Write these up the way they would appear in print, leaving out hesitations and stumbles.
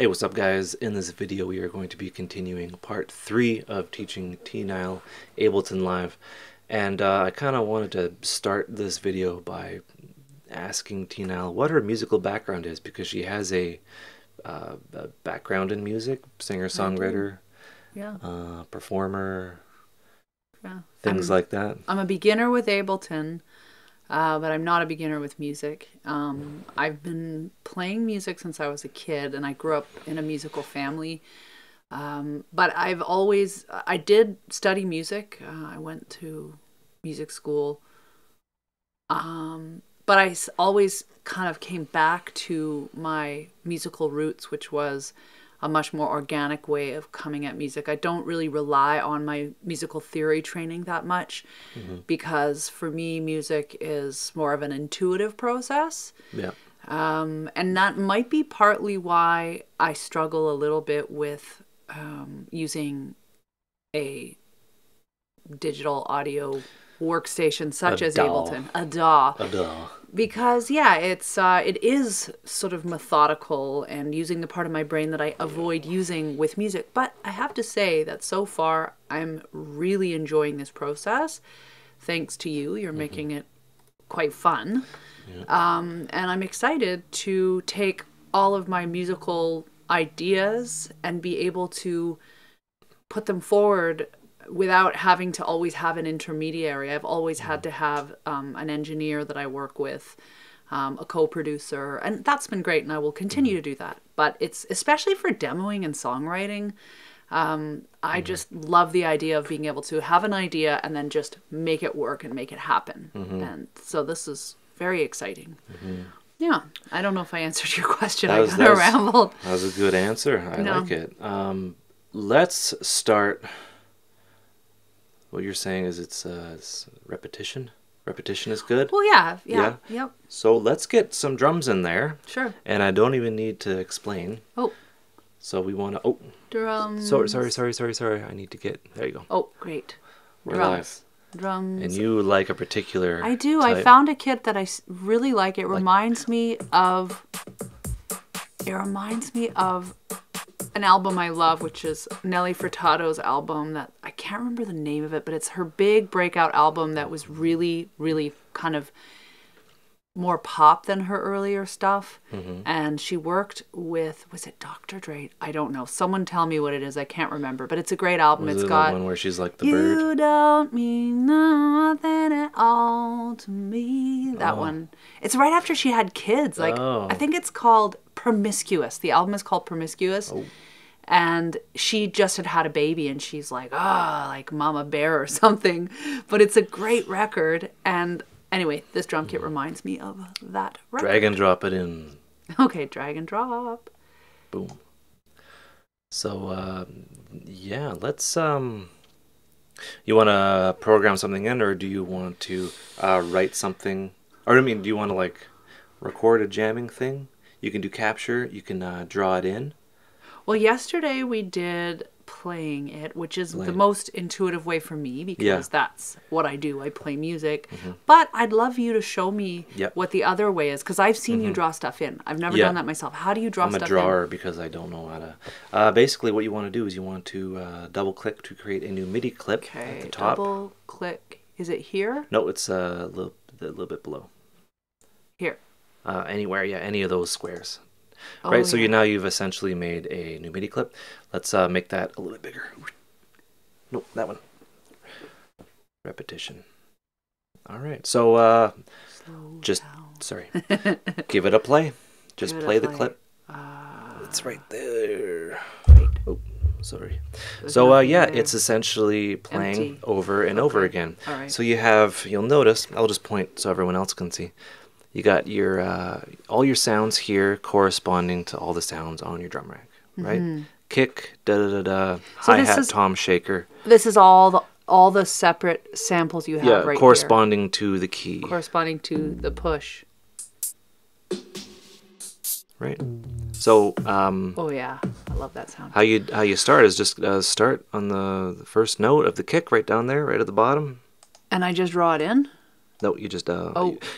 Hey, what's up guys? In this video we are going to be continuing part 3 of teaching T Nile Ableton Live, and I kind of wanted to start this video by asking T Nile what her musical background is, because she has a background in music, singer-songwriter, yeah, performer, yeah, things like that. I'm a beginner with Ableton, but I'm not a beginner with music. I've been playing music since I was a kid, and I grew up in a musical family. But I did study music. I went to music school. But I always kind of came back to my musical roots, which was a much more organic way of coming at music. I don't really rely on my musical theory training that much, mm-hmm, because for me, music is more of an intuitive process. Yeah. And that might be partly why I struggle a little bit with using a digital audio workstation such as Ableton, a DAW. A DAW. Because yeah, it's it is sort of methodical and using the part of my brain that I avoid using with music. But I have to say that so far I'm really enjoying this process. Thanks to you, you're mm-hmm making it quite fun. Yeah. And I'm excited to take all of my musical ideas and be able to put them forward without having to always have an intermediary. I've always had to have an engineer that I work with, a co-producer, and that's been great, and I will continue to do that. But it's, especially for demoing and songwriting, I just love the idea of being able to have an idea and then just make it work and make it happen. Mm-hmm. And so this is very exciting. Mm-hmm. Yeah, I don't know if I answered your question. I kind of rambled. That was a good answer. I like it. Let's start. What you're saying is it's repetition. Repetition is good. Well, yeah. Yep. So let's get some drums in there. Sure. And I don't even need to explain. Oh. So we want to. Oh. Drums. Sorry. I need to get. There you go. Oh, great. We're drums. Live. Drums. And you like a particular. I do. Type. I found a kit that I really like. It reminds me of. It reminds me of an album I love, which is Nelly Furtado's album that I can't remember the name of it, but it's her big breakout album that was really, really kind of more pop than her earlier stuff. Mm-hmm. And she worked with, was it Dr. Dre? I don't know. Someone tell me what it is. I can't remember, but it's a great album. It's got one where she's like the bird. You don't mean nothing at all to me. That one. It's right after she had kids. Like I think it's called Promiscuous. The album is called Promiscuous. Oh. And she just had a baby, and she's like, like Mama Bear or something. But it's a great record. And anyway, this drum kit reminds me of that record. Drag and drop it in. Okay, drag and drop. Boom. So, yeah, let's... you want to program something in, or do you want to write something? Or, I mean, do you want to, like, record a jamming thing? You can do capture. You can draw it in. Well, yesterday we did playing it, which is the most intuitive way for me, because that's what I do. I play music. Mm-hmm. But I'd love you to show me what the other way is, because I've seen you draw stuff in. I've never done that myself. How do you draw stuff in? I'm a drawer because I don't know how to. Basically, what you want to do is you want to double-click to create a new MIDI clip at the top. Double-click. Is it here? No, it's a little bit below. Here. Anywhere, yeah, any of those squares. Oh, right, so now you've essentially made a new MIDI clip. Let's make that a little bit bigger. Nope, that one. Repetition. All right, so give it a play. Just play the clip. It's right there. Wait. Oh, sorry. So yeah, it's essentially playing over and over again. All right. So you have, you'll notice, I'll just point so everyone else can see. You got your all your sounds here corresponding to all the sounds on your drum rack, right? Mm-hmm. Kick, da da da da, so hi-hat, tom, shaker. This is all the separate samples you have right corresponding here. To the key. Corresponding to the push. Right. So oh yeah, I love that sound. How you start is just start on the first note of the kick right down there, right at the bottom. And I just draw it in? No, you just,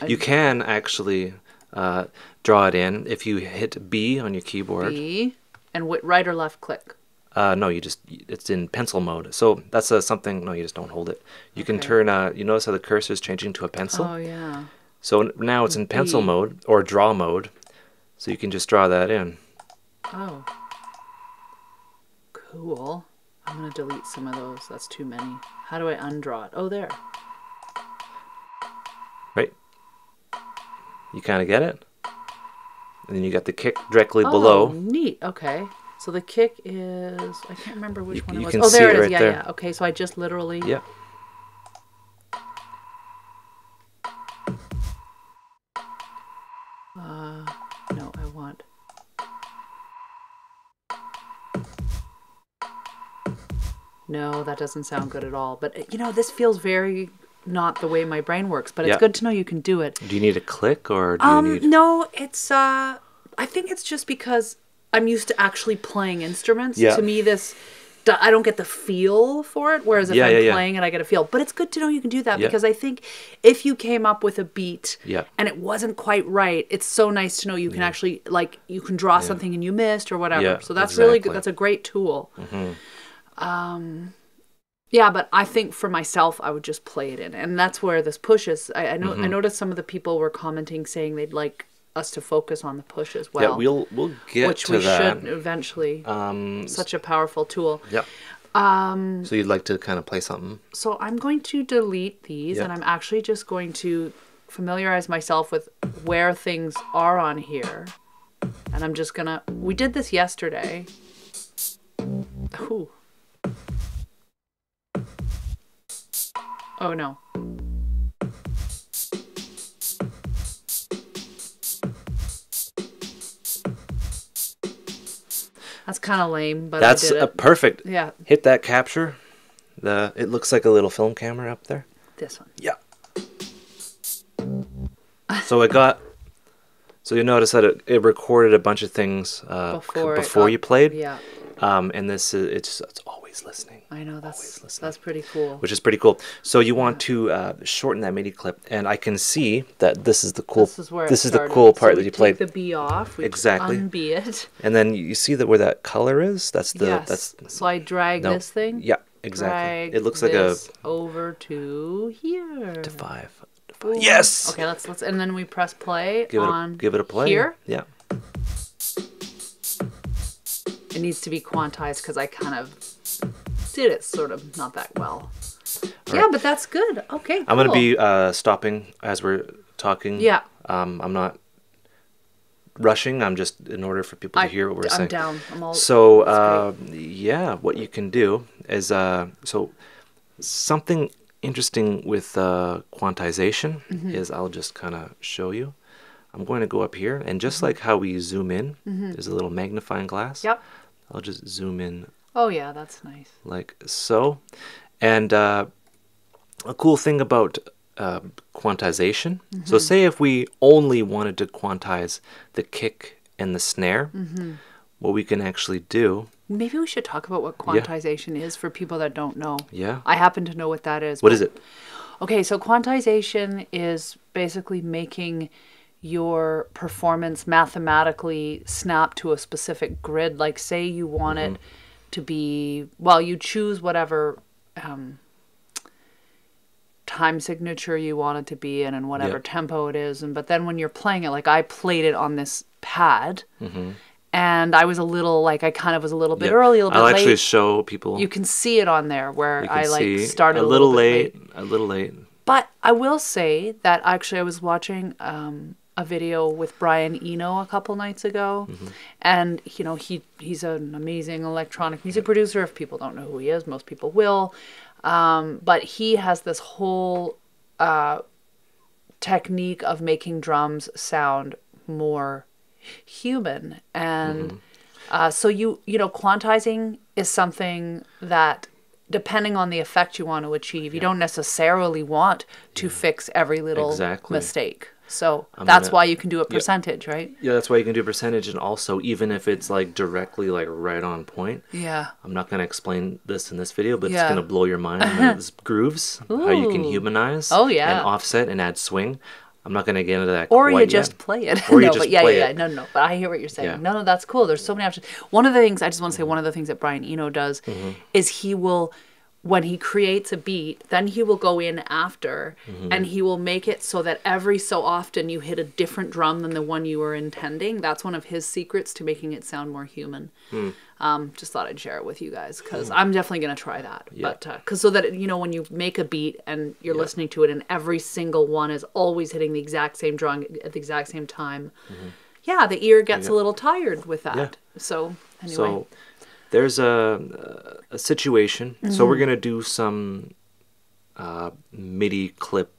you can actually draw it in if you hit B on your keyboard. B. And with right or left click? No, you just, it's in pencil mode. So that's something, no, you just don't hold it. You can turn, you notice how the cursor is changing to a pencil? Oh, yeah. So now it's in pencil mode or draw mode. So you can just draw that in. Oh. Cool. I'm going to delete some of those. That's too many. How do I undraw it? Oh, there. Right? You kind of get it? And then you got the kick directly below. Oh, neat. Okay. So the kick is, I can't remember which one it was. Oh, there it is. Yeah, yeah. Okay, so I just literally. Yeah. No, I want. No, that doesn't sound good at all. But, you know, this feels very not the way my brain works. But it's good to know you can do it. Do you need a click or do you need? No, it's, I think it's just because I'm used to actually playing instruments. Yeah. To me, this, I don't get the feel for it, whereas if I'm playing it, I get a feel. But it's good to know you can do that, because I think if you came up with a beat and it wasn't quite right, it's so nice to know you can actually, like, you can draw something and you missed or whatever. Yeah, so that's really good. That's a great tool. Mm-hmm. Yeah, but I think for myself, I would just play it in. And that's where this push is. I noticed some of the people were commenting saying they'd like us to focus on the push as well. Yeah, we'll get to that. Which we should eventually. Such a powerful tool. Yep. So you'd like to kind of play something. So I'm going to delete these, and I'm actually just going to familiarize myself with where things are on here. And I'm just going to, we did this yesterday. Ooh. Oh, no. That's kind of lame, but that's perfect. Yeah. Hit that capture. It looks like a little film camera up there. This one. Yeah. So it got. So you notice that it recorded a bunch of things before you played. Yeah. And this is it's always listening. I know that's pretty cool. Which is pretty cool. So you want to shorten that MIDI clip, and I can see that this is the cool. This is where this is the cool part that you played. Take the B off. Exactly. Un-B it. And then you see that where that color is. That's the. Yes. That's. So I drag this thing. Yeah. Exactly. Drag it looks like a over to here. To 5. Boom. Yes. Okay, let's and then we press play give it a play here. Yeah. It needs to be quantized because I kind of did it sort of not that well. All right. But that's good. Okay. I'm gonna be stopping as we're talking. Yeah. I'm not rushing. I'm just in order for people to hear what we're saying. I'm down. I'm all. So what you can do is something interesting with quantization is I'll just kind of show you. I'm going to go up here, and just like how we zoom in, there's a little magnifying glass. Yep. I'll just zoom in. Oh, yeah, that's nice. Like so. And a cool thing about quantization, so say if we only wanted to quantize the kick and the snare, what we can actually do. Maybe we should talk about what quantization is for people that don't know. Yeah. I happen to know what that is. What is it? Okay, so quantization is basically making your performance mathematically snap to a specific grid. Like, say you want it to be, well, you choose whatever time signature you want it to be in and whatever tempo it is. But then when you're playing it, like I played it on this pad. And I was a little, like, I kind of was a little bit early, a little bit late. I'll actually show people. You can see it on there where I, like, started a little late. But I will say that actually I was watching a video with Brian Eno a couple nights ago. And, you know, he's an amazing electronic music producer. If people don't know who he is, most people will. But he has this whole technique of making drums sound more human, and so you know, quantizing is something that, depending on the effect you want to achieve, you don't necessarily want to fix every little mistake. So that's why you can do a percentage, right? Yeah, that's why you can do a percentage, and also even if it's like directly like right on point. Yeah. I'm not going to explain this in this video, but it's going to blow your mind. Grooves, how you can humanize and offset and add swing. I'm not going to get into that. Or you just play it. Or you just play it. No. But I hear what you're saying. Yeah. No, that's cool. There's so many options. One of the things, I just want to say, one of the things that Brian Eno does is he will, when he creates a beat, then he will go in after and he will make it so that every so often you hit a different drum than the one you were intending. That's one of his secrets to making it sound more human. Just thought I'd share it with you guys because I'm definitely going to try that. But because so that, you know, when you make a beat and you're listening to it and every single one is always hitting the exact same drum at the exact same time. Yeah, the ear gets a little tired with that. So anyway. So there's a situation. So we're going to do some MIDI clip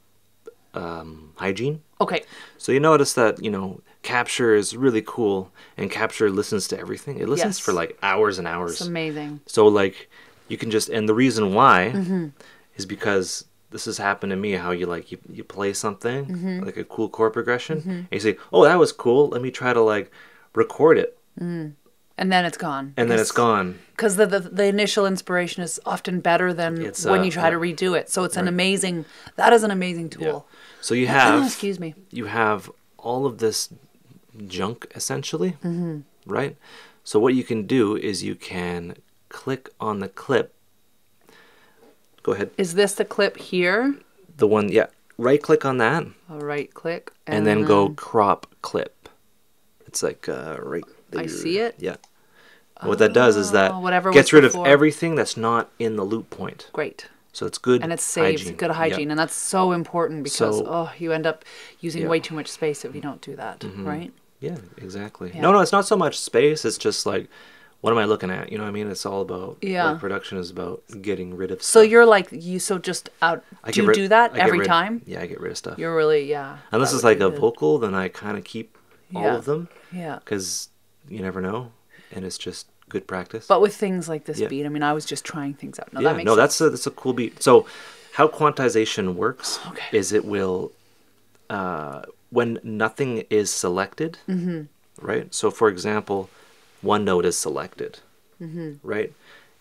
hygiene. Okay. So you notice that, you know, Capture is really cool, and Capture listens to everything. It listens for like hours and hours. It's amazing. So like you can just, and the reason why is because this has happened to me, how you like, you play something, like a cool chord progression, and you say, oh, that was cool. Let me try to like record it. And then it's gone. And then it's gone. Because the initial inspiration is often better than when you try to redo it. So it's an amazing, that is an amazing tool. Yeah. So you have, excuse me, you have all of this junk essentially, right? So what you can do is you can click on the clip. Go ahead. Is this the clip here? The one, yeah. Right click on that. I'll right click. And then go crop clip. It's like right there. I see it. Yeah. Oh, what that does is that gets rid of everything that's not in the loop point. Great. So it's good, and it saves hygiene. Good hygiene, and that's so important because you end up using way too much space if you don't do that, right? Yeah, exactly. Yeah. No, it's not so much space. It's just like, what am I looking at? You know what I mean? It's all about like, production is about getting rid of stuff. So you're like do you do that every time? Yeah, I get rid of stuff. You're really unless it's like a vocal, then I kind of keep all of them. Yeah, because you never know, and it's just good practice. But with things like this beat, I mean, I was just trying things out. No, that makes sense. No, that's a cool beat. So how quantization works is it will, when nothing is selected, right? So for example, one note is selected, right?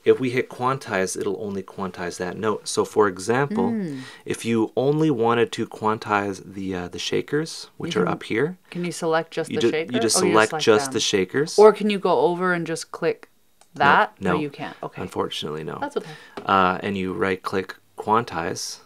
If we hit quantize, it'll only quantize that note. So for example, if you only wanted to quantize the shakers, which are up here. Can you select just the shakers? You just select just the shakers. Or can you go over and just click that? No, you can't. Okay. Unfortunately, no. That's okay. And you right click quantize.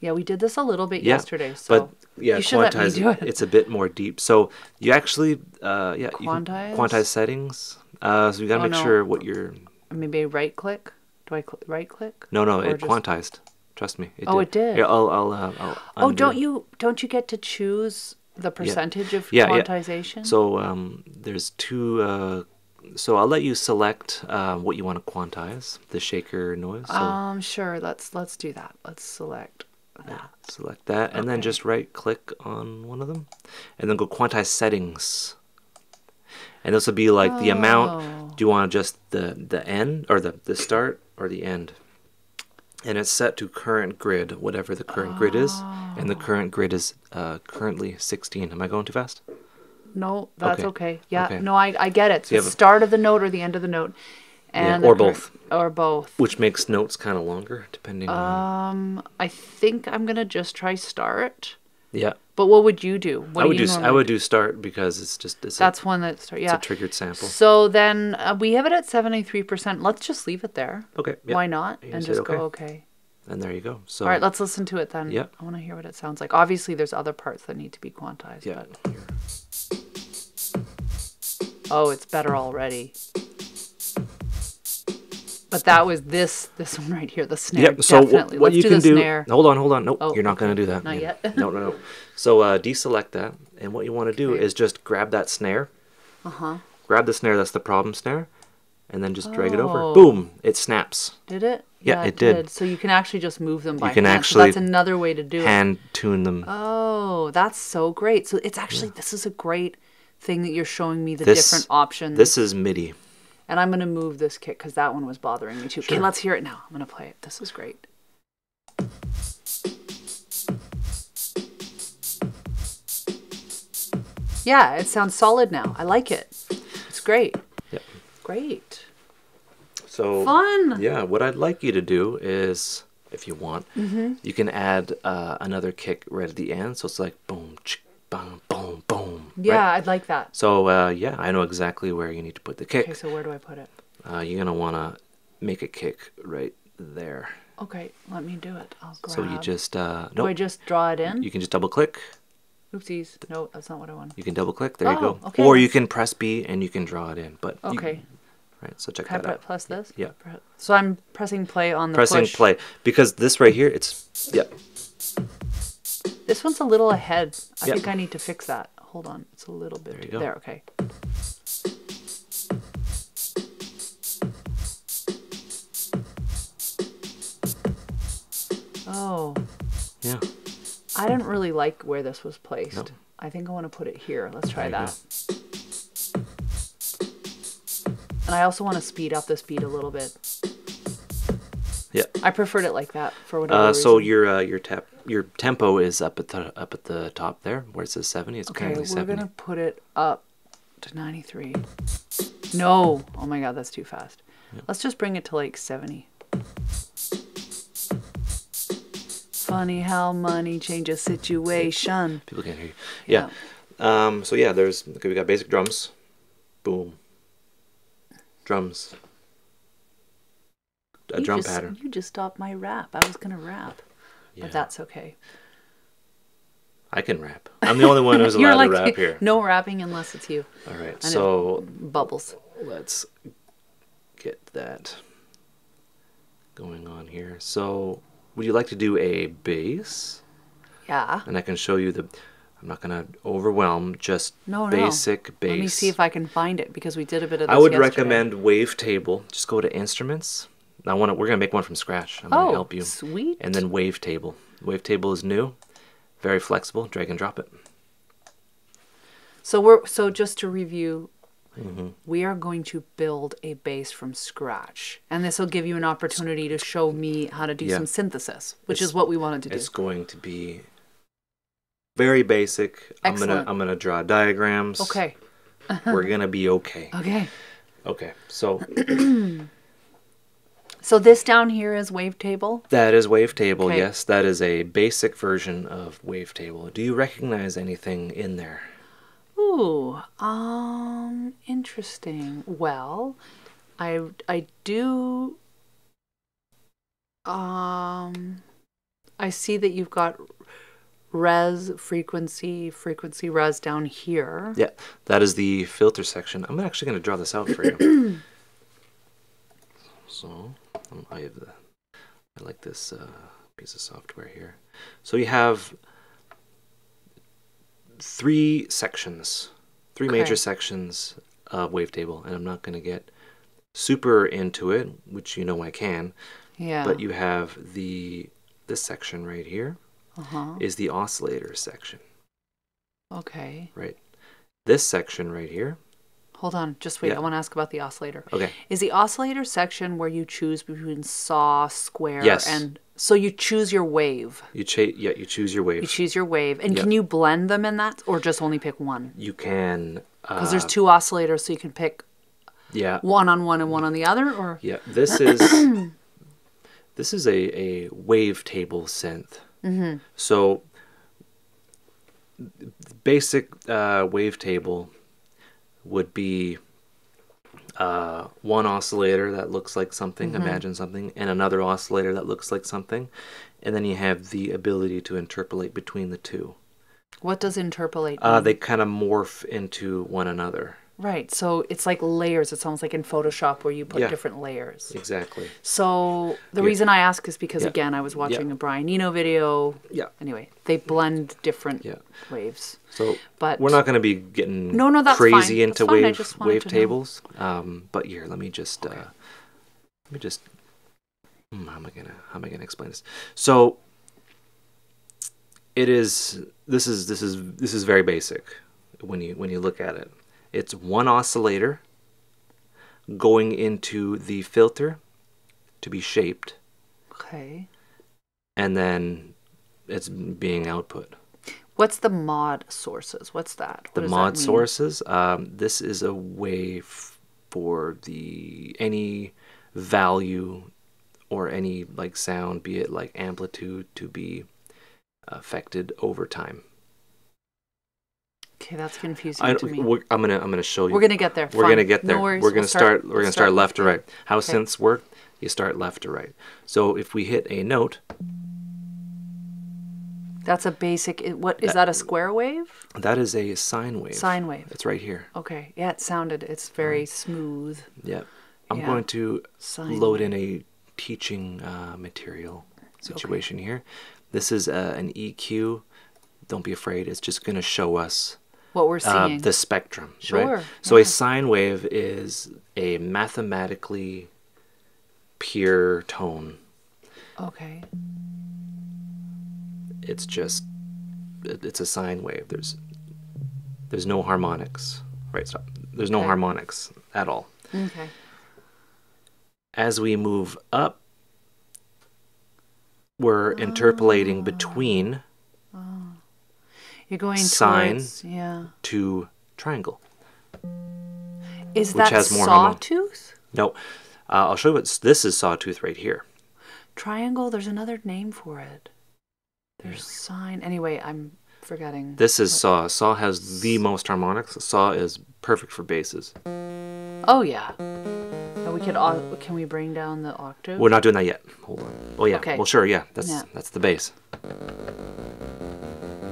Yeah, we did this a little bit yesterday. So but yeah, you should quantize, let me do it. It's a bit more deep. So you actually, quantize? You quantize settings. So you got to make sure what you're... Maybe I right click. Do I right click? No, it quantized. Trust me. It did. It did. Yeah, I'll don't you get to choose the percentage of quantization? Yeah. So there's two. So I'll let you select what you want to quantize. The shaker noise. So sure. Let's do that. Let's select that. Select that, and then just right click on one of them, and then go quantize settings. And this would be like the amount. Do you want just the end or the start or the end? And it's set to current grid, whatever the current grid is. And the current grid is currently 16. Am I going too fast? No, that's okay. Yeah, no, I get it. So the start of the note or the end of the note. And or both. Or both. Which makes notes kind of longer, depending on... I think I'm going to just try start. Yeah. But what would you do? I would do start because it's just... It's a triggered sample. So then we have it at 73%. Let's just leave it there. Okay. Yeah. Why not? And just go okay. And there you go. So all right, let's listen to it then. Yeah. I want to hear what it sounds like. Obviously, there's other parts that need to be quantized. Yeah. But... Oh, it's better already. But that was this one right here, the snare. Yep. So definitely. What you can do. Snare. Hold on. Nope. Oh, you're not going to do that. Not yet. No. So deselect that, and what you want to do is just grab that snare. Grab the snare. That's the problem snare, and then just drag it over. Boom! It snaps. Did it? Yeah, it did. So you can actually just move them by hand. You can actually. So that's another way to do it. Hand tune them. Oh, that's so great. So it's actually this is a great thing that you're showing me the different options. This is MIDI. And I'm going to move this kick because that one was bothering me too. Sure. Okay, let's hear it now. I'm going to play it. This is great. Yeah, it sounds solid now. I like it. It's great. Yep. Great. So fun. Yeah, what I'd like you to do is, if you want, you can add another kick right at the end. So it's like boom, ch boom, boom, boom. Yeah, right? I'd like that. So yeah, I know exactly where you need to put the kick. Okay, so where do I put it? You're gonna wanna make a kick right there. Okay, let me do it. I'll grab. So you just nope. Do I just draw it in? You can just double click. Oopsies. No, that's not what I want. You can double click. There you go. Okay. Or you can press B and you can draw it in. But okay. You, right, so check that out. Plus this? Yeah. So I'm pressing play on the push. Because this right here, it's, yeah. This one's a little ahead. I think I need to fix that. Hold on. It's a little bit. There, you go. There, okay. Oh. Yeah. I didn't really like where this was placed. No. I think I want to put it here. Let's try that. Go. And I also want to speed up this beat a little bit. Yeah. I preferred it like that for whatever reason. So your tempo is up at the top there, where it says 70. It's currently 70. Okay, we're gonna put it up to 93. No, oh my God, that's too fast. Yeah. Let's just bring it to like 70. Funny how money changes situation. People can't hear you. Yeah. So yeah, we got basic drums. Boom. Drums. A drum pattern. You just stopped my rap. I was gonna rap, but that's okay. I can rap. I'm the only one who's allowed to rap here. No rapping unless it's you. All right. And so bubbles. Let's get that going on here. So. Would you like to do a bass? Yeah. And I can show you the, I'm not going to overwhelm, just basic bass. Let me see if I can find it, because we did a bit of this yesterday. I would recommend Wavetable. Just go to Instruments. We're going to make one from scratch. I'm going to help you. Sweet. And then Wavetable. Wavetable is new, very flexible. Drag and drop it. So just to review, we are going to build a bass from scratch, and this will give you an opportunity to show me how to do some synthesis, which is what we wanted to do. It's going to be very basic. Excellent. I'm gonna draw diagrams. Okay. We're gonna be okay. Okay. Okay. So. So this down here is Wavetable? That is Wavetable, yes. That is a basic version of Wavetable. Do you recognize anything in there? Ooh, interesting. Well, I do, I see that you've got res, frequency, res down here. Yeah, that is the filter section. I'm actually going to draw this out for you. So, I like this piece of software here. So you have three sections, three major sections of Wavetable, and I'm not going to get super into it, which you know I can. Yeah. But you have this section right here is the oscillator section. Okay. Right. This section right here. Hold on, just wait. I want to ask about the oscillator. Okay. Is the oscillator section where you choose between saw, square, and so you choose your wave. You choose your wave. You choose your wave. And can you blend them in that, or just only pick one? You can. Because there's two oscillators, so you can pick one on one and one on the other? Or this is a Wavetable synth. So basic Wavetable would be one oscillator that looks like something, imagine something, and another oscillator that looks like something, and then you have the ability to interpolate between the two. What does interpolate mean? They kind of morph into one another. Right, so it's like layers. It's almost like in Photoshop where you put different layers. Exactly. So the reason I ask is because, again, I was watching a Brian Eno video. Yeah. Anyway, they blend different waves. So we're not going to be getting crazy into wave tables. But here, let me just, how am I gonna explain this? So it is. This is very basic when you look at it. It's one oscillator going into the filter to be shaped. Okay. And then it's being output. What's the mod sources? What's that? What the mod sources? This is a way for any value or any like sound, be it like amplitude, to be affected over time. Okay, that's confusing to me. I'm gonna show you. We're gonna get there. We're gonna get there. No worries. We're gonna start left to right. How synths work? You start left to right. So if we hit a note. That's a basic. What is that? A square wave? That is a sine wave. Sine wave. It's right here. Okay. Yeah, it sounded. It's very smooth. Yeah. I'm going to load in a teaching material situation here. This is an EQ. Don't be afraid. It's just going to show us what we're seeing. The spectrum. Sure. Right? So a sine wave is a mathematically pure tone. Okay. It's just, it's a sine wave. There's no harmonics, right? So there's no harmonics at all. Okay. As we move up, we're interpolating between you're going sine towards, to triangle. Is that sawtooth? No. I'll show you what this is. Sawtooth right here. Triangle, there's another name for it. There's sine. Anyway, I'm forgetting. This is saw. Saw has the most harmonics. Saw is perfect for basses. Oh, yeah. And we could, can we bring down the octave? We're not doing that yet. Hold on. Oh, yeah. Okay. Well, sure, yeah. That's the bass.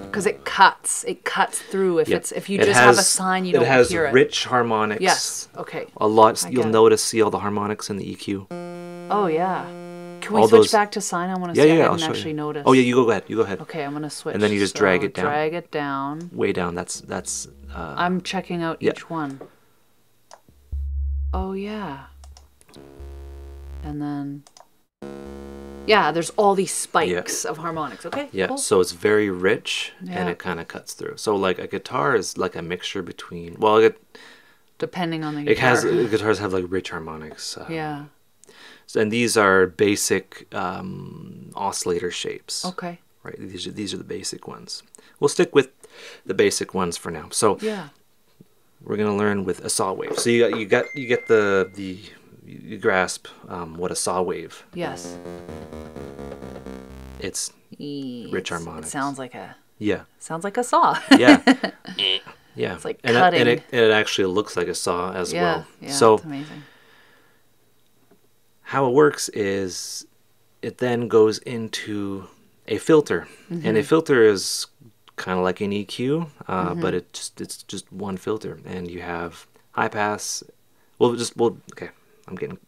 Because it cuts. It cuts through. If it's if you just have a sine, you don't hear it. It has rich harmonics. Yes. Okay. A lot. You'll notice, see all the harmonics in the EQ. Oh, yeah. Can we switch back to sine? I want to see. I didn't actually notice. Oh, yeah. You go ahead. You go ahead. Okay. I'm going to switch. And then you just drag it down. Drag it down. Way down. That's. I'm checking out each one. Oh, yeah. And then, yeah, there's all these spikes of harmonics. Okay. Yeah. Cool. So it's very rich and it kind of cuts through. So like a guitar is like a mixture between, well, depending on the guitar. Guitars have like rich harmonics. Yeah. And these are basic oscillator shapes. Okay. Right. These are the basic ones. We'll stick with the basic ones for now. So yeah, we're gonna learn with a saw wave. So you get the you grasp what a saw wave. Yes. It's rich harmonics. It sounds like a sounds like a saw. Yeah. It's like cutting. And it actually looks like a saw as well. Yeah. So it's amazing. How it works is it then goes into a filter, and a filter is kind of like an EQ, but it's just one filter, and you have high pass. I'm getting.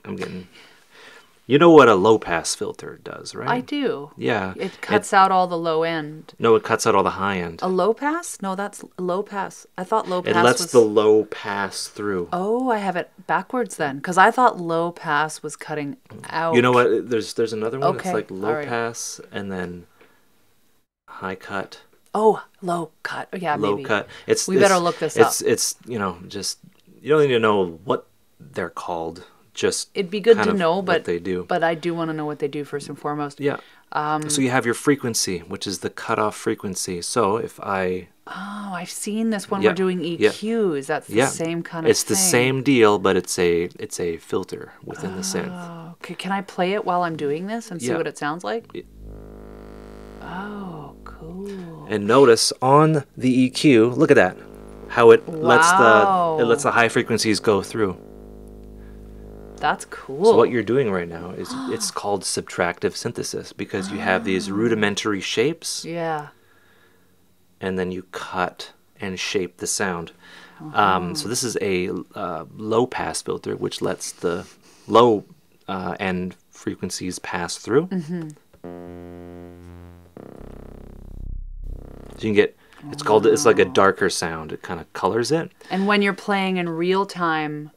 You know what a low pass filter does, right? I do. Yeah. It cuts out all the low end. No, it cuts out all the high end. A low pass? No, that's low pass. I thought low pass was... It lets the low pass through. Oh, I have it backwards then. Because I thought low pass was cutting out. You know what? There's another one. Okay. It's like low pass and then high cut. Oh, low cut. Yeah, low maybe. Low cut. We better look this up. It's, you know, just... You don't need to know what they're called. Just it'd be good to know, but they do. But I do want to know what they do first and foremost. Yeah. So you have your frequency, which is the cutoff frequency. So if I I've seen this when we're doing EQs. Yeah. That's the same kind of. It's the same deal, but it's a filter within the synth. Okay. Can I play it while I'm doing this and see what it sounds like? Yeah. Oh, cool. And notice on the EQ, look at that, how it lets the high frequencies go through. That's cool. So what you're doing right now is it's called subtractive synthesis because you have these rudimentary shapes. Yeah. And then you cut and shape the sound. So this is a low pass filter, which lets the low end frequencies pass through. So you can get, it's called, it's like a darker sound. It kind of colors it. And when you're playing in real time,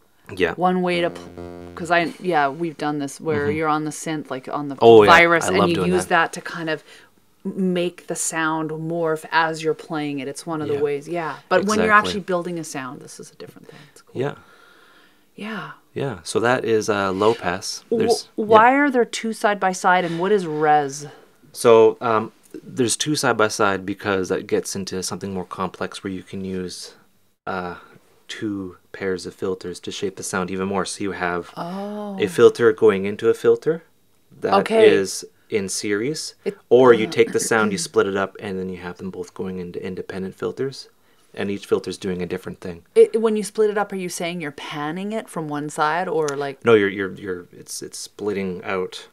one way to, because we've done this where you're on the synth, like on the Virus, and you use that to kind of make the sound morph as you're playing it. It's one of the ways, But when you're actually building a sound, this is a different thing. It's cool. Yeah. So that is low pass. Why are there two side by side, and what is res? So there's two side by side because that gets into something more complex where you can use two pairs of filters to shape the sound even more. So you have a filter going into a filter that is in series, or you take the sound, you split it up, and then you have them both going into independent filters. and each filter is doing a different thing. When you split it up, are you saying you're panning it from one side, or like? No, it's splitting out.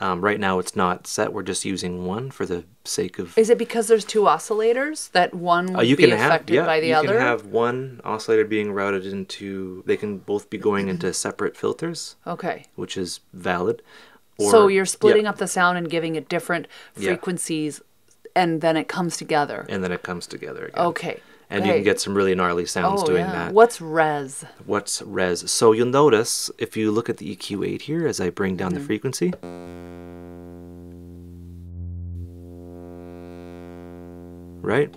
Right now it's not set. We're just using one for the sake of. Is it because there's two oscillators that one would be affected by the other? You can have one oscillator being routed into. They can both be going into separate filters. Okay. Which is valid. Or, so you're splitting up the sound and giving it different frequencies, and then it comes together. And then it comes together again. Okay. And you can get some really gnarly sounds doing that. What's res? What's res? So you'll notice, if you look at the EQ8 here, as I bring down the frequency. Right?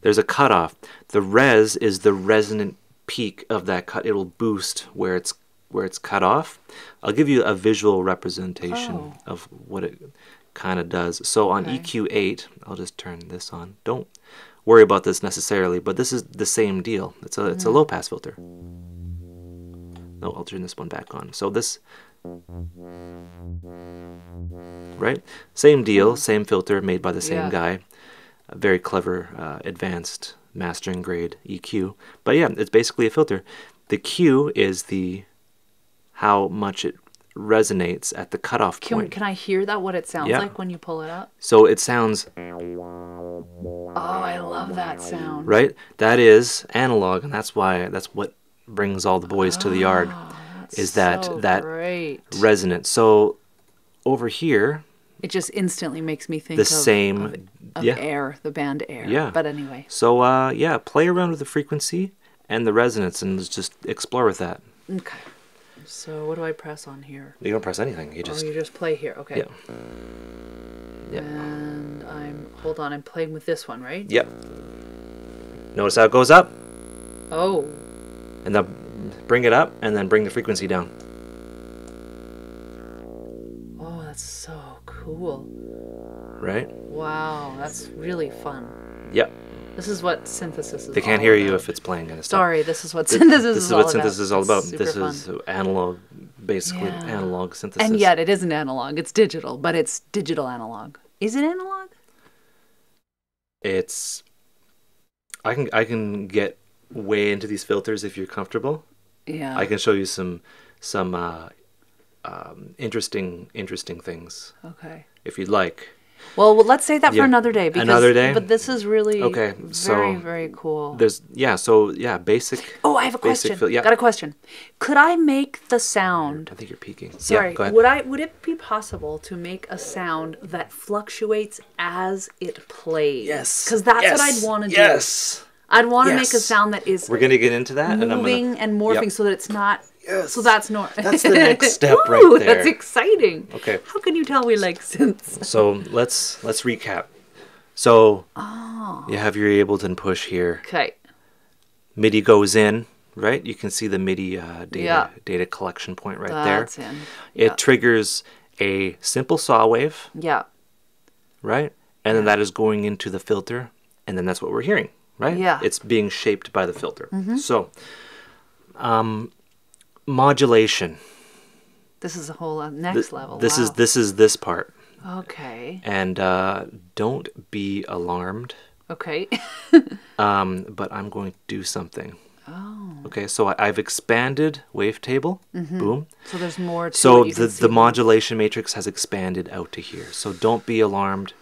There's a cutoff. The res is the resonant peak of that cut. It'll boost where it's cut off. I'll give you a visual representation of what it kind of does. So on EQ8, I'll just turn this on. Don't worry about this necessarily, but this is the same deal. It's a low pass filter. No, I'll turn this one back on. So this, right? Same deal, same filter made by the same guy. A very clever, advanced mastering grade EQ. But yeah, it's basically a filter. The Q is the how much it resonates at the cutoff point. Can I hear that? What it sounds like when you pull it up? So it sounds. Oh, I love that sound. Right? That is analog, and that's why that's what brings all the boys to the yard. Is that so great resonance? So over here, it just instantly makes me think the of Air, the band Air. Yeah. But anyway. So yeah, play around with the frequency and the resonance, and let's just explore with that. Okay. So what do I press on here? You don't press anything. You just. Oh, you just play here. Okay. Yeah. Yeah. And I'm hold on. I'm playing with this one, right? Yep. Notice how it goes up. Oh. And then bring it up, and then bring the frequency down. Oh, that's so cool. Right? Wow, that's really fun. Yep. This is what synthesis is. They can't hear you if it's playing kind of stuff. Sorry, this is what synthesis is all about. This is what synthesis is all about. This is analog, basically analog synthesis. And yet it isn't analog. It's digital, but it's digital analog. Is it analog? It's. I can get way into these filters if you're comfortable. Yeah. I can show you some interesting things. Okay. If you'd like. Well, let's save that for another day. Because, another day? But this is really very, very cool. There's basic. Oh, I have a question. Got a question. Could I make the sound? I think you're peeking. Sorry. Yeah, go ahead. Would it be possible to make a sound that fluctuates as it plays? Yes. Because that's what I'd want to do. Yes. I'd want to make a sound that is. We're gonna get into that. Moving and morphing so that it's not. Yes. So that's not. That's the next step. Ooh, right there. That's exciting. Okay. How can you tell we like synths? So let's recap. So you have your Ableton push here. Okay. MIDI goes in, right? You can see the MIDI data collection point right there. That's in. It triggers a simple saw wave. Yeah. Right? And then that is going into the filter, and then that's what we're hearing, right? Yeah. It's being shaped by the filter. Mm-hmm. So modulation. This is a whole next level. This is this part. Okay. And don't be alarmed. Okay. But I'm going to do something. Oh. Okay. So I've expanded Wavetable. Mm-hmm. Boom. So there's more. So the modulation matrix has expanded out to here. So don't be alarmed.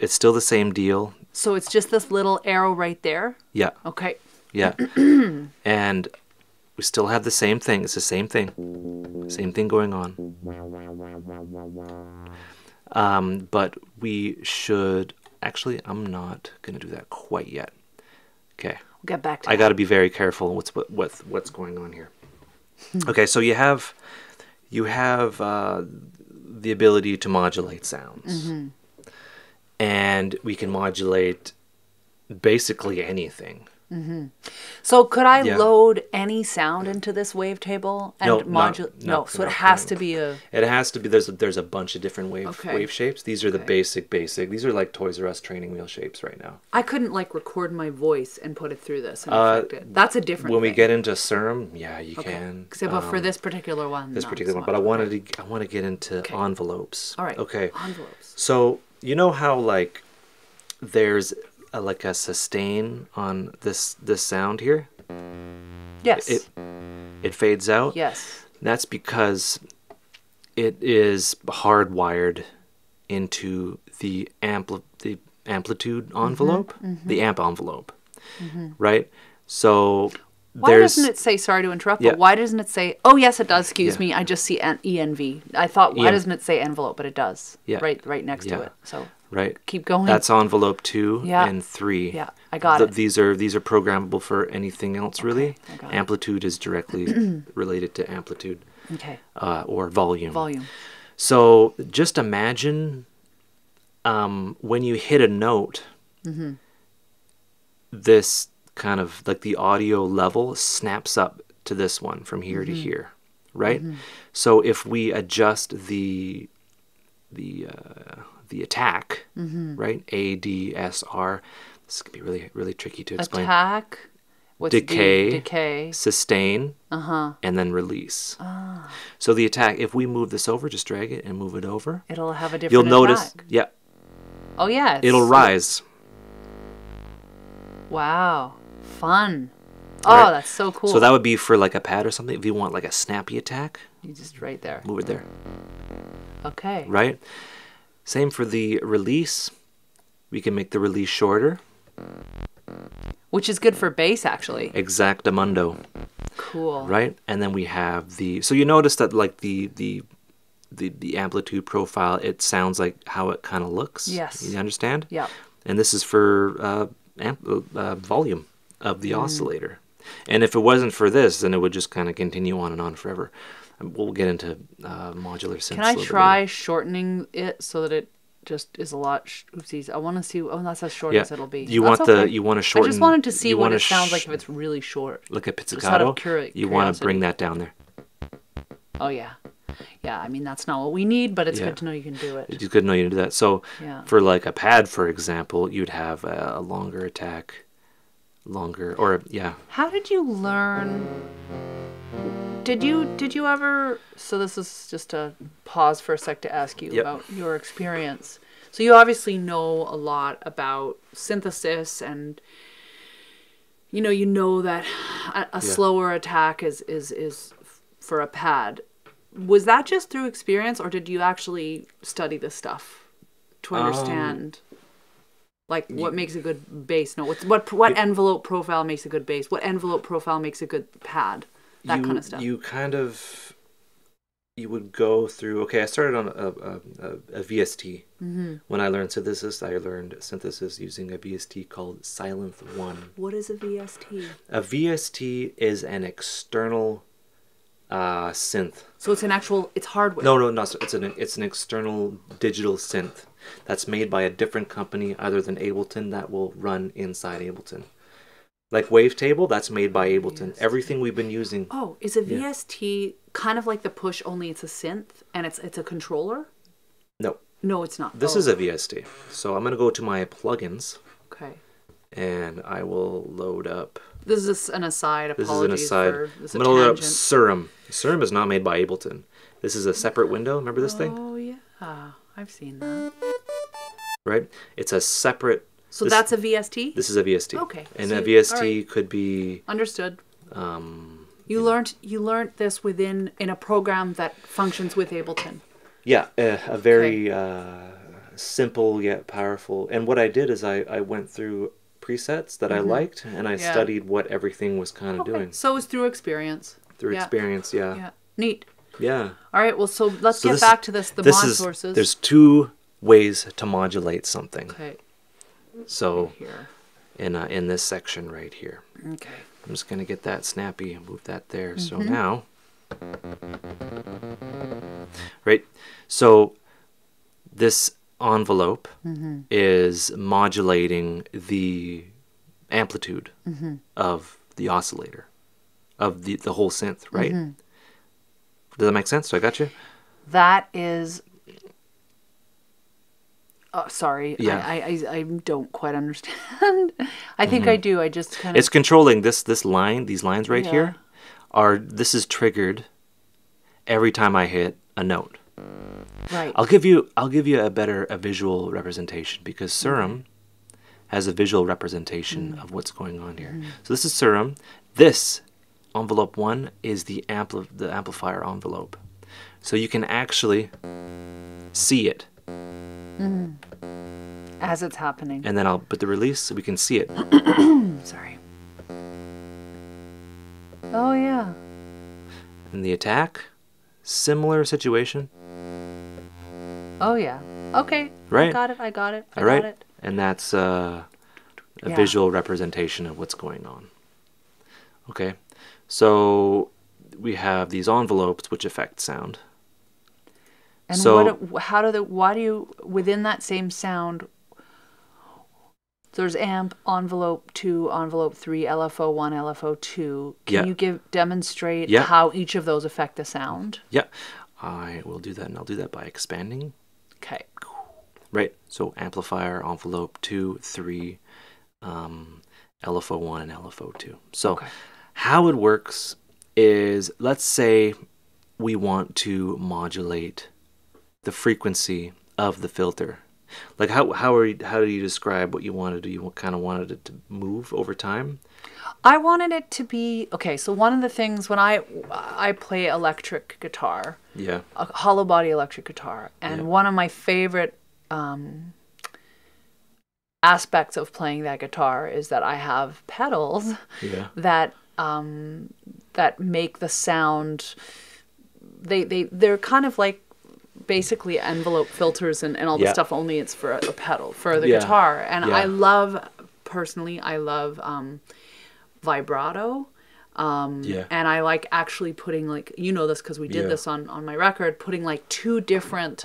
It's still the same deal. So it's just this little arrow right there. Yeah. Okay. Yeah. And. We still have the same thing. It's the same thing. Same thing going on. But we should... Actually, I'm not going to do that quite yet. Okay. We'll get back to that. I got to be very careful with what's going on here. Okay, so you have the ability to modulate sounds. Mm-hmm. And we can modulate basically anything. Mm-hmm. So could I load any sound into this Wavetable and modulate? No, so it has to be a. It has to be. There's a bunch of different wave shapes. These are the basic. These are like Toys R Us training wheel shapes right now. I couldn't like record my voice and put it through this and affect it. That's a different. When we get into Serum, you can. Except for this particular one. This particular one, but I wanted to. I want to get into envelopes. All right. Okay. Envelopes. So you know how like there's like a sustain on this sound here. Yes. It fades out. Yes. That's because it is hardwired into the amplitude envelope, the amp envelope, right? So why doesn't it say, sorry to interrupt, but why doesn't it say, oh yes it does, excuse me, I just see ENV. I thought, why doesn't it say envelope, but it does, right next to it. So keep going. That's envelope 2 and 3. Yeah, I got it. These are programmable for anything else, really. Amplitude is directly related to amplitude or volume. So just imagine when you hit a note, this kind of like the audio level snaps up to this one from here to here, right? So if we adjust the attack, right? A, D, S, R. This could be really, really tricky to explain. Attack, what's decay, decay, sustain, and then release. So the attack, if we move this over, just drag it and move it over, it'll have a different attack. You'll notice, oh yeah, it'll rise. Wow, fun. Oh, that's so cool. So that would be for like a pad or something. If you want like a snappy attack, you just right there. Move it there. Okay. Right? Same for the release. We can make the release shorter. Which is good for bass, actually. Exactamundo. Cool. Right? And then we have the... So you notice that like the amplitude profile, it sounds like how it kind of looks. Yes. You understand? Yeah. And this is for volume of the oscillator. And if it wasn't for this, then it would just kind of continue on and on forever. We'll get into modular synths. Can I try shortening it so that it just is a lot? Oopsies! I want to see. Oh, that's how short as it'll be. You want the you want to shorten. I just wanted to see what it sounds like if it's really short. Like a pizzicato. You want to bring that down there. Oh yeah, yeah. I mean that's not what we need, but it's good to know you can do it. It's good to know you can do that. So for like a pad, for example, you'd have a longer attack, How did you learn? Did you ever, so this is just a pause for a sec to ask you about your experience. So you obviously know a lot about synthesis and, you know that a slower attack is for a pad. Was that just through experience or did you actually study this stuff to understand? Like what makes a good bass note? What envelope profile makes a good bass? What envelope profile makes a good pad? That kind of stuff. You would go through, okay, I started on a VST. When I learned synthesis, I learned synthesis using a VST called Silent One. What is a VST? A VST is an external synth. So it's an actual, it's hardware. No, it's an external digital synth that's made by a different company other than Ableton that will run inside Ableton. Like Wavetable, that's made by Ableton. VST. Everything we've been using. Oh, is a VST kind of like the push, only it's a synth and it's a controller? No. No, it's not. This is a VST. So I'm going to go to my plugins. Okay. And I will load up. This is an aside. Apologies. This is an aside. I'm going to load up Serum. Serum is not made by Ableton. This is a separate window. Remember this thing? Oh, yeah. I've seen that. Right? It's a separate... So that's a VST? This is a VST. Okay. And a VST could be... Understood. You learned this within, in a program that functions with Ableton. Yeah, a very simple yet powerful. And what I did is I went through presets that I liked and I studied what everything was kind of doing. So it was through experience. Through experience, yeah. Neat. Yeah. All right, well, so let's get back to this, the mod sources. There's two ways to modulate something. Okay. So in this section right here, okay, I'm just going to get that snappy and move that there. So now, right, so this envelope is modulating the amplitude of the oscillator, of the whole synth, right? Does that make sense? So I got you? That is... Oh, sorry. Yeah. I don't quite understand. I think I do. I just kind of... It's controlling this line. These lines right here are... This is triggered every time I hit a note. Right. I'll give you a better visual representation because Serum as a visual representation of what's going on here. So this is Serum. This envelope one is the amplifier envelope. So you can actually see it as it's happening. And then I'll put the release so we can see it. Sorry. Oh yeah. And the attack, similar situation. Oh yeah. Okay. Right. I got it. I got it. I got it. And that's a visual representation of what's going on. Okay. So we have these envelopes which affect sound. And so what, how do the why do you within that same sound? So there's amp, envelope 2, envelope 3, LFO 1, LFO 2. Can you demonstrate how each of those affect the sound? Yeah, I will do that, and I'll do that by expanding. Okay. Right, so amplifier, envelope 2, 3, LFO 1, and LFO 2. So how it works is, let's say we want to modulate the frequency of the filter. Like how do you describe what you want to do? You kind of wanted it to move over time. I wanted it to be okay. So one of the things when I play electric guitar, a hollow body electric guitar, and one of my favorite aspects of playing that guitar is that I have pedals that that make the sound. They're kind of like. Basically envelope filters and all the stuff, only it's for a pedal, for the guitar. And I love, personally, I love vibrato. And I like actually putting, like, you know this because we did this on my record, putting like two different,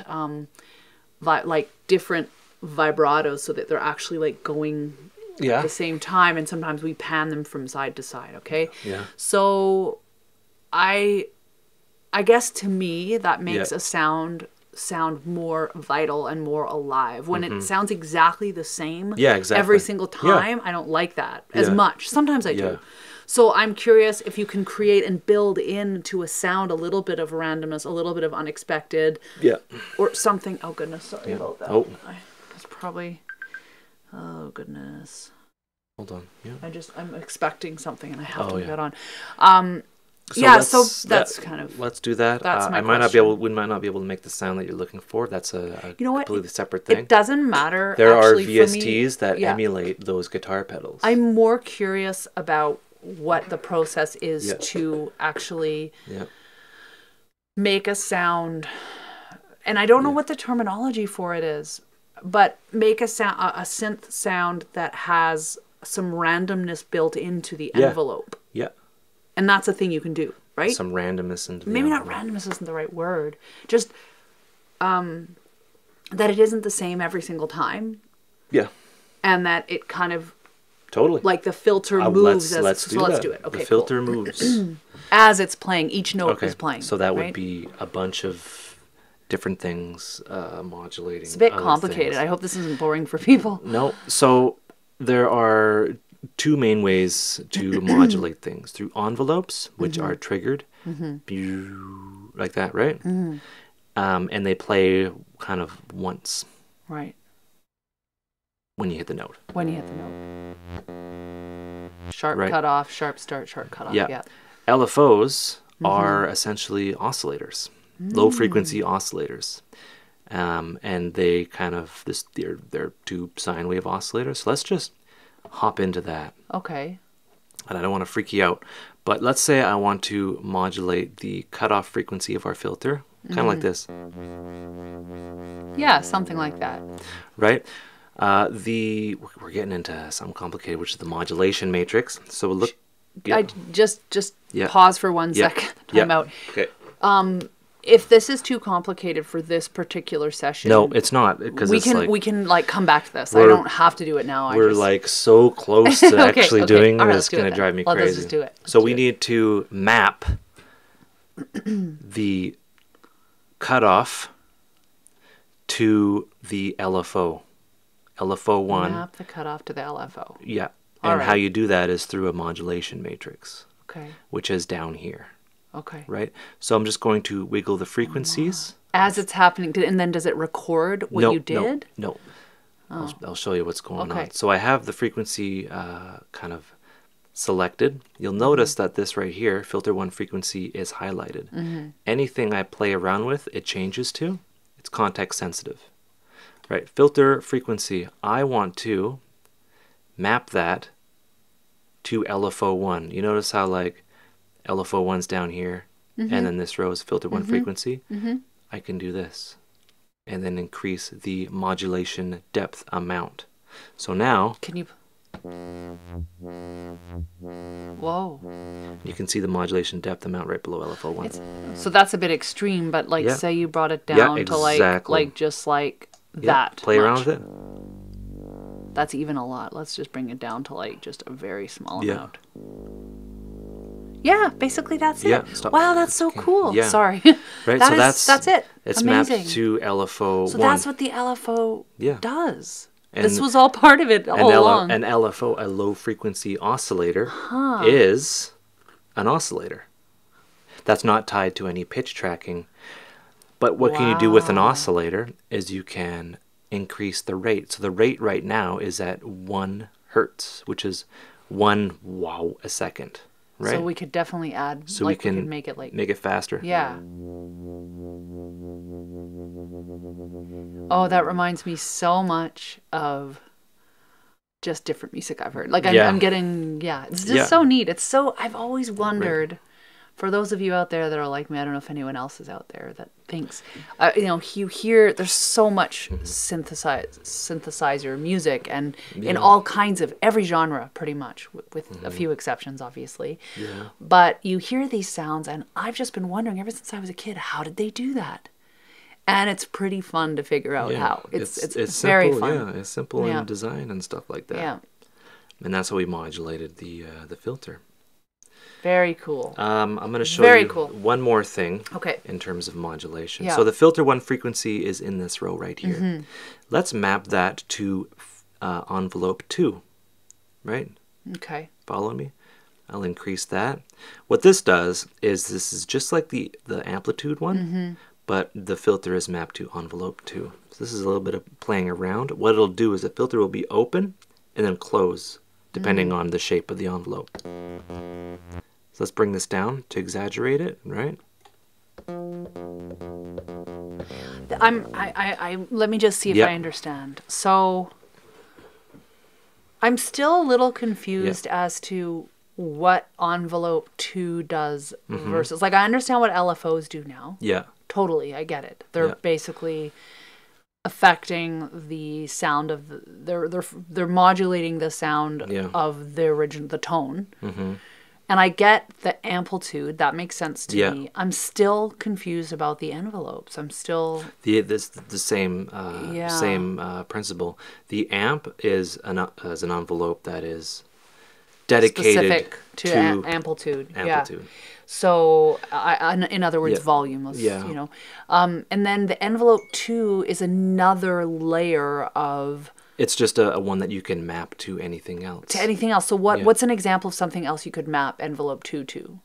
different vibratos so that they're actually like going at the same time. And sometimes we pan them from side to side, okay? Yeah. So I guess to me that makes a sound more vital and more alive. When it sounds exactly the same every single time, I don't like that as much. Sometimes I do. So I'm curious if you can create and build into a sound a little bit of randomness, a little bit of unexpected. Yeah. Or something. Oh, goodness. Sorry about that. Oh. That's probably... Oh, goodness. Hold on. Yeah. I'm expecting something and I have to put that on. So let's do that. That's my question. We might not be able to make the sound that you're looking for. That's a completely separate thing. It doesn't matter. There actually, are VSTs that emulate those guitar pedals. I'm more curious about what the process is to actually make a sound, and I don't know what the terminology for it is, but make a sound, a synth sound that has some randomness built into the envelope. Yeah. And that's a thing you can do, right? Some randomness into the randomness isn't the right word. Just that it isn't the same every single time. Yeah. And that it kind of... Totally. Like the filter moves. Let's do it. Okay, the filter moves. As it's playing. Each note is playing. So that would be a bunch of different things modulating. It's a bit complicated. Things. I hope this isn't boring for people. No. So there are... two main ways to modulate things: through envelopes, which are triggered, like that, right? And they play kind of once, right? When you hit the note. When you hit the note. Sharp cut off, sharp start, sharp cut off. Yeah. LFOs are essentially oscillators, low frequency oscillators. And they kind of they're two sine wave oscillators. So let's just hop into that. Okay. And I don't want to freak you out, but let's say I want to modulate the cutoff frequency of our filter, kind of like this. Yeah, something like that. Right? We're getting into something complicated, which is the modulation matrix. So we'll look. Yeah. I just pause for one second. Time out. Okay. If this is too complicated for this particular session, no, it's not, because we can like come back to this. I don't have to do it now. We're like so close to actually doing this. It's going to drive me crazy. Let's just do it. So we need to map the cutoff to the LFO, LFO one. Map the cutoff to the LFO. Yeah, and how you do that is through a modulation matrix. Okay, which is down here. Okay. Right? So I'm just going to wiggle the frequencies. As it's happening. And then does it record what you did? No. I'll show you what's going on. So I have the frequency kind of selected. You'll notice that this right here, filter one frequency, is highlighted. Anything I play around with, it changes to. It's context sensitive. Right, filter frequency, I want to map that to LFO1. You notice how like LFO1's down here, and then this row is filter one frequency. I can do this and then increase the modulation depth amount. So now, can you? Whoa! You can see the modulation depth amount right below LFO1. It's, so that's a bit extreme, but like, say you brought it down to like just like that. Play around with it. That's even a lot. Let's just bring it down to like just a very small amount. Yeah, basically that's it. Wow, that's so cool. Sorry. Right, that so is, that's it. It's amazing. Mapped to LFO1. So that's what the LFO does. And this was all part of it all along. An LFO, a low frequency oscillator, is an oscillator. That's not tied to any pitch tracking. But what can you do with an oscillator is you can increase the rate. So the rate right now is at 1 hertz, which is 1 wow a second. Right. So we could definitely add. So like we could make it like faster. Yeah. Oh, that reminds me so much of just different music I've heard. Like I'm getting it's just so neat. It's so I've always wondered. Right. For those of you out there that are like me, I don't know if anyone else is out there that thinks, you know, you hear there's so much synthesizer music and in all kinds of every genre, pretty much, with a few exceptions, obviously. But you hear these sounds, and I've just been wondering ever since I was a kid, how did they do that? And it's pretty fun to figure out how. It's very simple, fun. Yeah, it's simple in design and stuff like that. Yeah, and that's how we modulated the filter. Very cool. I'm going to show you one more thing in terms of modulation. So the filter one frequency is in this row right here. Let's map that to envelope 2, right? Okay. Follow me? I'll increase that. What this does is this is just like the amplitude one, but the filter is mapped to envelope 2. So this is a little bit of playing around. What it'll do is the filter will be open and then close depending on the shape of the envelope. So let's bring this down to exaggerate it, right? Let me just see if I understand. So I'm still a little confused as to what envelope 2 does versus, like I understand what LFOs do now. Yeah. Totally, I get it. They're basically affecting the sound of the, they're modulating the sound of the original, the tone. And I get the amplitude. That makes sense to me. I'm still confused about the envelopes. I'm still the same same principle. The amp is an envelope that is dedicated specific to amplitude. Yeah. So in other words, volume. You know, and then the envelope 2 is another layer of. It's just a one that you can map to anything else. To anything else. So what's an example of something else you could map envelope 2 to?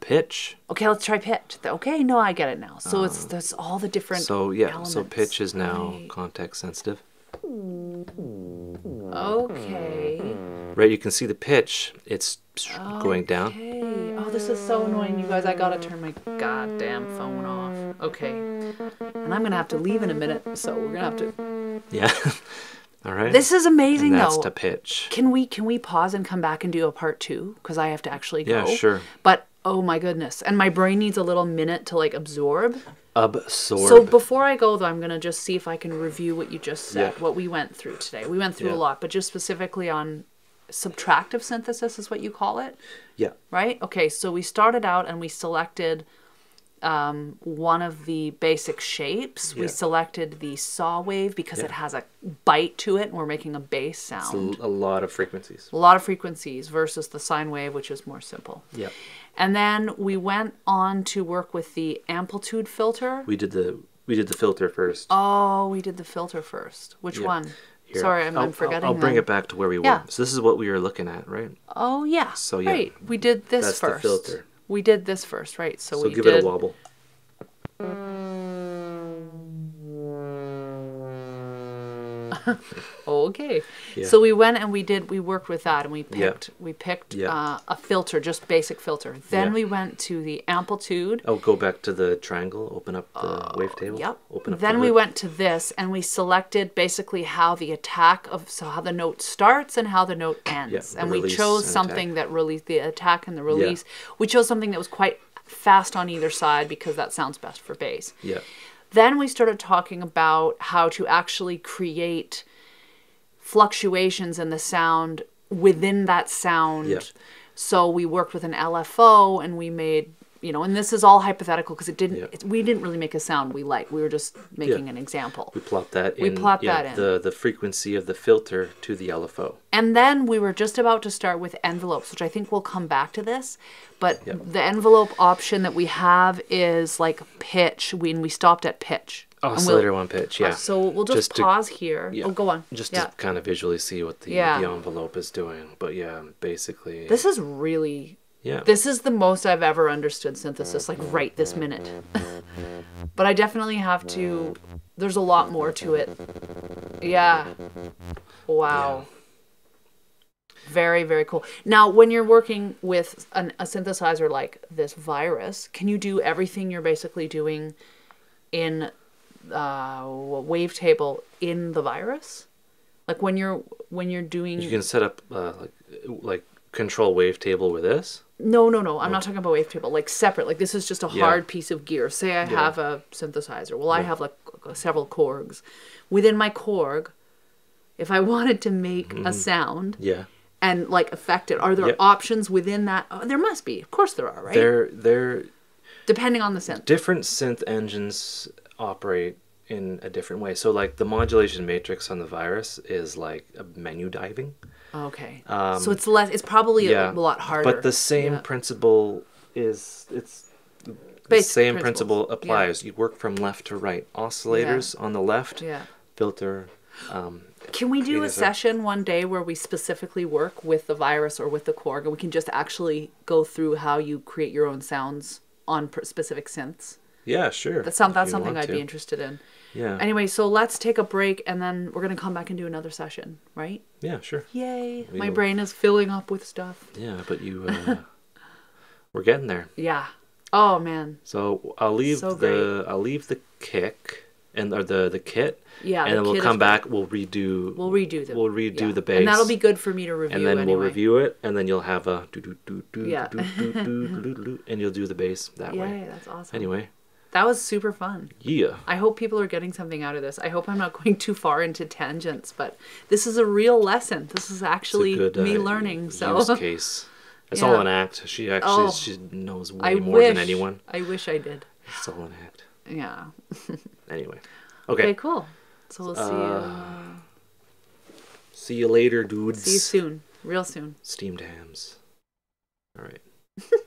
Pitch. Okay, let's try pitch. Okay, no, I get it now. So there's all the different elements. So pitch is now context sensitive. Okay. Right, you can see the pitch. It's going down. Oh, this is so annoying, you guys. I gotta turn my goddamn phone off. Okay. And I'm gonna have to leave in a minute, so we're gonna have to. Yeah. All right. This is amazing, that's though. That's to pitch. Can we pause and come back and do a part 2? Because I have to actually go. Yeah, sure. But oh my goodness, and my brain needs a little minute to like absorb. So before I go, though, I'm gonna just see if I can review what you just said, what we went through today. We went through a lot, but just specifically on subtractive synthesis is what you call it. Yeah. Right. Okay. So we started out and we selected one of the basic shapes. We selected the saw wave because it has a bite to it, and we're making a bass sound. It's a lot of frequencies. A lot of frequencies versus the sine wave, which is more simple. Yeah. And then we went on to work with the amplitude filter. We did the filter first. Oh, we did the filter first. Which one? Here. Sorry, I'm forgetting. I'll bring it back to where we were. So this is what we were looking at, right? Oh yeah. So yeah. Right. We did this first. That's the filter. We did this first, right? So we give it a wobble. Okay. Yeah. So we went and we worked with that, and we picked a filter, just basic filter. Then we went to the amplitude. Oh, go back to the triangle, open up the wavetable. Yep. Open up then we went to this, and we selected basically how the attack of, so how the note starts and how the note ends. And we chose something that released the attack and the release. Yeah. We chose something that was quite fast on either side because that sounds best for bass. Yeah. Then we started talking about how to actually create fluctuations in the sound within that sound. Yep. So we worked with an LFO, and we made, you know, and this is all hypothetical because it didn't, we didn't really make a sound we like. We were just making an example. We plot that in. We plot that in. The frequency of the filter to the LFO. And then we were just about to start with envelopes, which I think we'll come back to this. But the envelope option that we have is like pitch, when we stopped at pitch. Oh, so later on pitch, yeah. So we'll just pause here. Yeah. Oh, go on. Just to kind of visually see what the envelope is doing. But yeah, basically. This is really, this is the most I've ever understood synthesis, like right this minute. But I definitely have to, there's a lot more to it. Yeah. Wow. Yeah. Very, very cool. Now, when you're working with a synthesizer like this Virus, can you do everything you're basically doing in Wavetable in the Virus? Like when you're doing, you can set up like control Wavetable with this. No. I'm not talking about Wavetable. Like separate. Like this is just a hard piece of gear. Say I have a synthesizer. Well, I have like several Korgs. Within my Korg, if I wanted to make a sound, and like affect it, are there options within that? Oh, there must be. Of course there are, right? There. Depending on the synth. Different synth engines operate in a different way. So like the modulation matrix on the Virus is like a menu diving. Okay. So it's less. It's probably a lot harder. But the same principle is the same principle applies. You work from left to right. Oscillators on the left. Yeah. Filter. Can we do a session one day where we specifically work with the Virus or with the Korg, and we can just actually go through how you create your own sounds on specific synths? Yeah, sure. That's something I'd be interested in. Yeah. Anyway, so let's take a break, and then we're going to come back and do another session, right? Yeah, sure. Yay. My brain is filling up with stuff. Yeah, but you, we're getting there. Yeah. Oh, man. So I'll leave the kick. And or the kit, and then we'll come back. We'll redo the bass, and that'll be good for me to review. And then we'll review it, and then you'll have a and you'll do the bass that way. Yeah, that's awesome. Anyway, that was super fun. Yeah, I hope people are getting something out of this. I hope I'm not going too far into tangents, but this is a real lesson. This is actually me learning. So use case. It's all an act. She actually she knows way more than anyone. I wish I did. It's all an act. Yeah. Anyway. Okay, cool. So we'll see you later, dudes. See you soon. Real soon. Steamed hams. All right.